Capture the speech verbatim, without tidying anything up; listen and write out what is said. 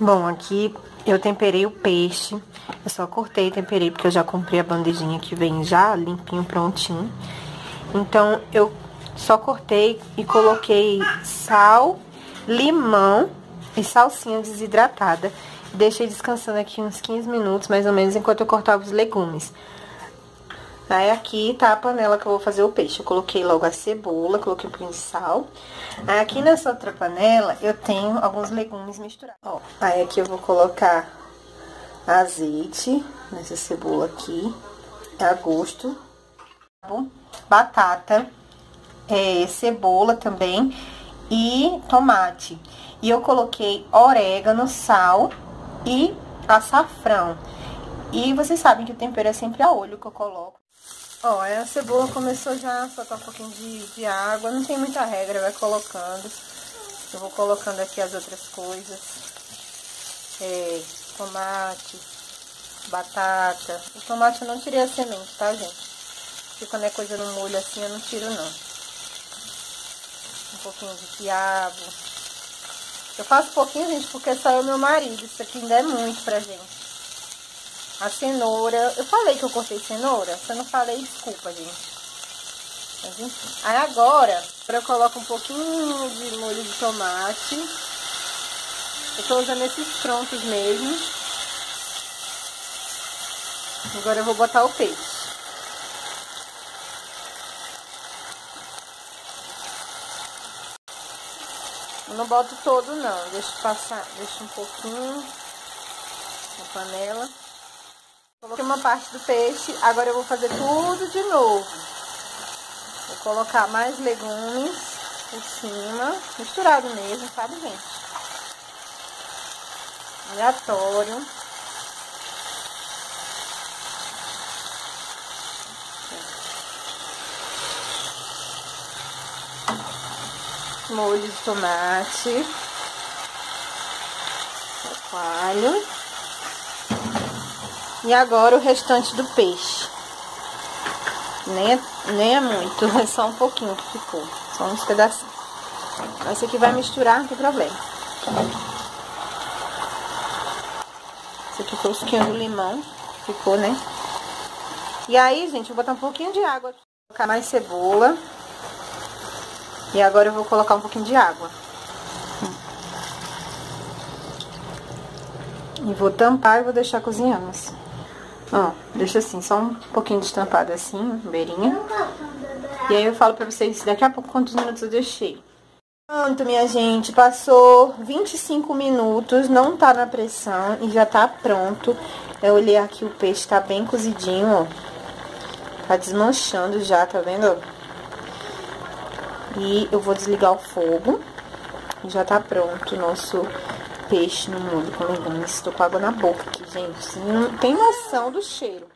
Bom, aqui eu temperei o peixe, eu só cortei e temperei porque eu já comprei a bandejinha que vem já limpinho, prontinho. Então, eu só cortei e coloquei sal, limão e salsinha desidratada. Deixei descansando aqui uns quinze minutos, mais ou menos, enquanto eu cortava os legumes. Aí aqui tá a panela que eu vou fazer o peixe. Eu coloquei logo a cebola, coloquei um pouquinho de sal. Aí aqui nessa outra panela eu tenho alguns legumes misturados. Ó, aí aqui eu vou colocar azeite nessa cebola aqui, a gosto. Batata, é, cebola também e tomate. E eu coloquei orégano, sal e açafrão. E vocês sabem que o tempero é sempre a olho que eu coloco. Ó, a cebola começou já a soltar um pouquinho de, de água, não tem muita regra, vai colocando. Eu vou colocando aqui as outras coisas. É, tomate, batata. O tomate eu não tirei a semente, tá, gente? Porque quando é coisa no molho assim, eu não tiro, não. Um pouquinho de quiabo. Eu faço pouquinho, gente, porque só é o meu marido. Isso aqui ainda é muito pra gente. A cenoura... Eu falei que eu cortei cenoura? Se eu não falei, desculpa, gente. Mas, enfim. Aí agora, eu coloco um pouquinho de molho de tomate. Eu tô usando esses prontos mesmo. Agora eu vou botar o peixe. Eu não boto todo, não. Deixa passar... Deixa um pouquinho na panela. Coloquei uma parte do peixe, agora eu vou fazer tudo de novo. Vou colocar mais legumes por cima, misturado mesmo, sabe, gente? Aleatório. Molho de tomate. Coalho. E agora o restante do peixe. Nem é, nem é muito, é só um pouquinho que ficou. Só uns pedacinhos. Esse aqui vai misturar, não tem problema. Esse aqui foi o suquinho do limão. Ficou, né? E aí, gente, eu vou botar um pouquinho de água aqui. Vou colocar mais cebola. E agora eu vou colocar um pouquinho de água. E vou tampar e vou deixar cozinhando assim. Ó, deixa assim, só um pouquinho destampado assim, beirinha. E aí eu falo pra vocês daqui a pouco quantos minutos eu deixei. Pronto, minha gente, passou vinte e cinco minutos, não tá na pressão e já tá pronto. Eu olhei aqui, o peixe tá bem cozidinho, ó. Tá desmanchando já, tá vendo? E eu vou desligar o fogo. Já tá pronto o nosso peixe no molho com legumes. Tô com água na boca aqui, gente. Não tem noção do cheiro.